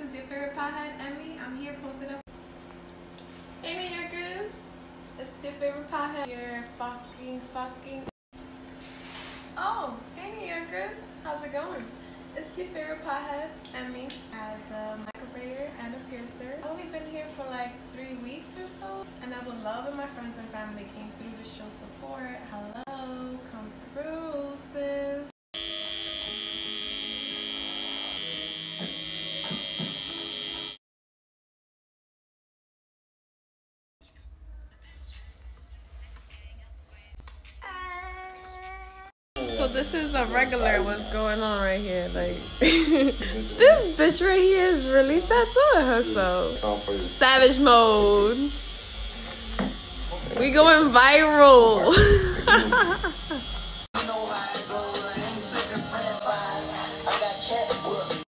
is your favorite pothead, Emmy. I'm here posted up. Hey, me Yorkers. It's your favorite pothead. You're fucking. Oh, hey, New Yorkers. How's it going? It's your favorite pothead, Emmy. As a microbrayer and a piercer. I've only been here for like 3 weeks or so. And I would love if my friends and family came through to show support. Hello, come through, sis. So this is a regular. What's going on right here? Like this bitch right here is really tattooing herself. Savage mode. We going viral.